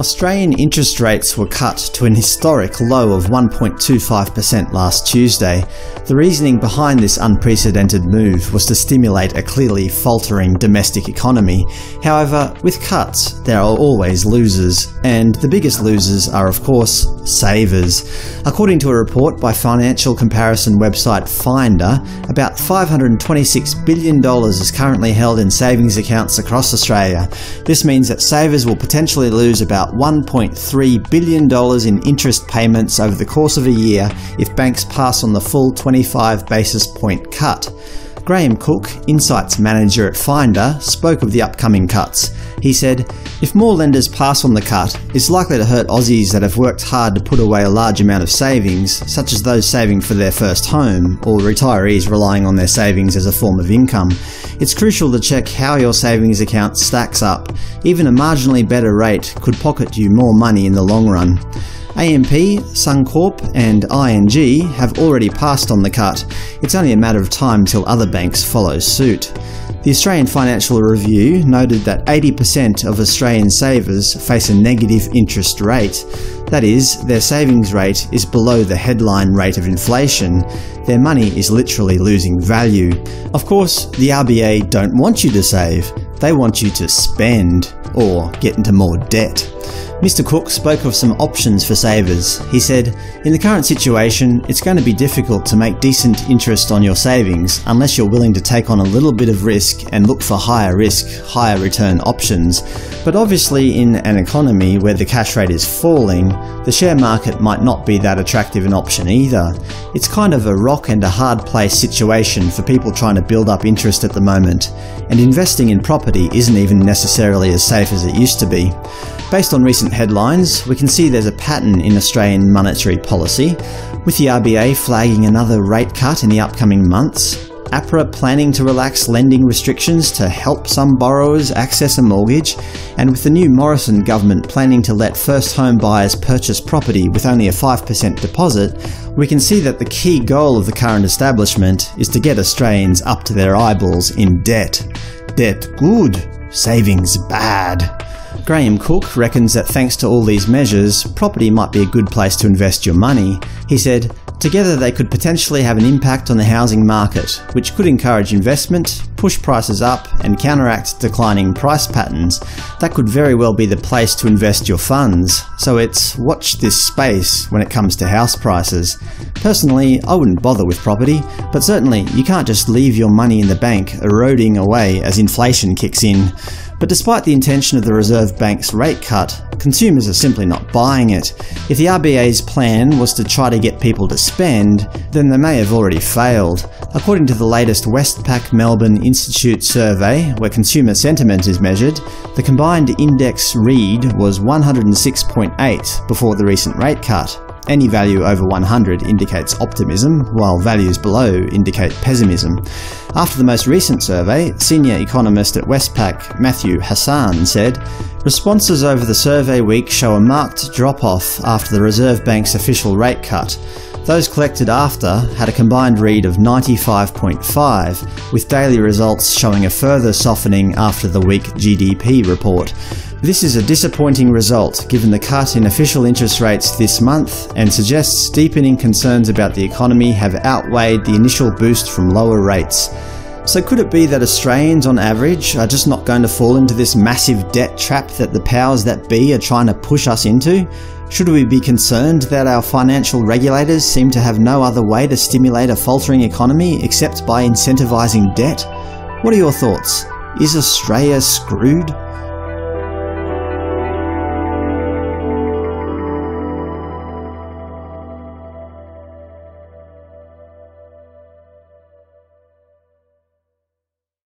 Australian interest rates were cut to an historic low of 1.25% last Tuesday. The reasoning behind this unprecedented move was to stimulate a clearly faltering domestic economy. However, with cuts, there are always losers, and the biggest losers are, of course, savers. According to a report by financial comparison website Finder, about $526 billion is currently held in savings accounts across Australia. This means that savers will potentially lose about $1.3 billion in interest payments over the course of a year if banks pass on the full 25 basis point cut. Graham Cooke, Insights Manager at Finder, spoke of the upcoming cuts. He said, "If more lenders pass on the cut, it's likely to hurt Aussies that have worked hard to put away a large amount of savings, such as those saving for their first home, or retirees relying on their savings as a form of income. It's crucial to check how your savings account stacks up. Even a marginally better rate could pocket you more money in the long run." AMP, Suncorp and ING have already passed on the cut. It's only a matter of time till other banks follow suit. The Australian Financial Review noted that 80% of Australian savers face a negative interest rate. That is, their savings rate is below the headline rate of inflation. Their money is literally losing value. Of course, the RBA don't want you to save. They want you to spend, or get into more debt. Mr. Cooke spoke of some options for savers. He said, "In the current situation, it's going to be difficult to make decent interest on your savings unless you're willing to take on a little bit of risk and look for higher risk, higher return options. But obviously in an economy where the cash rate is falling, the share market might not be that attractive an option either. It's kind of a rock and a hard place situation for people trying to build up interest at the moment, and investing in property isn't even necessarily as safe as it used to be." Based on recent headlines, we can see there's a pattern in Australian monetary policy, with the RBA flagging another rate cut in the upcoming months, APRA planning to relax lending restrictions to help some borrowers access a mortgage, and with the new Morrison government planning to let first home buyers purchase property with only a 5% deposit, we can see that the key goal of the current establishment is to get Australians up to their eyeballs in debt. Debt good, savings bad. Graham Cooke reckons that thanks to all these measures, property might be a good place to invest your money. He said, "Together they could potentially have an impact on the housing market, which could encourage investment, push prices up, and counteract declining price patterns. That could very well be the place to invest your funds. So it's watch this space when it comes to house prices. Personally, I wouldn't bother with property, but certainly you can't just leave your money in the bank eroding away as inflation kicks in." But despite the intention of the Reserve Bank's rate cut, consumers are simply not buying it. If the RBA's plan was to try to get people to spend, then they may have already failed. According to the latest Westpac Melbourne Institute survey, where consumer sentiment is measured, the combined index read was 106.8 before the recent rate cut. Any value over 100 indicates optimism, while values below indicate pessimism. After the most recent survey, senior economist at Westpac, Matthew Hassan, said, "Responses over the survey week show a marked drop-off after the Reserve Bank's official rate cut. Those collected after had a combined read of 95.5, with daily results showing a further softening after the weak GDP report. This is a disappointing result given the cut in official interest rates this month, and suggests deepening concerns about the economy have outweighed the initial boost from lower rates." So could it be that Australians on average are just not going to fall into this massive debt trap that the powers that be are trying to push us into? Should we be concerned that our financial regulators seem to have no other way to stimulate a faltering economy except by incentivising debt? What are your thoughts? Is Australia screwed?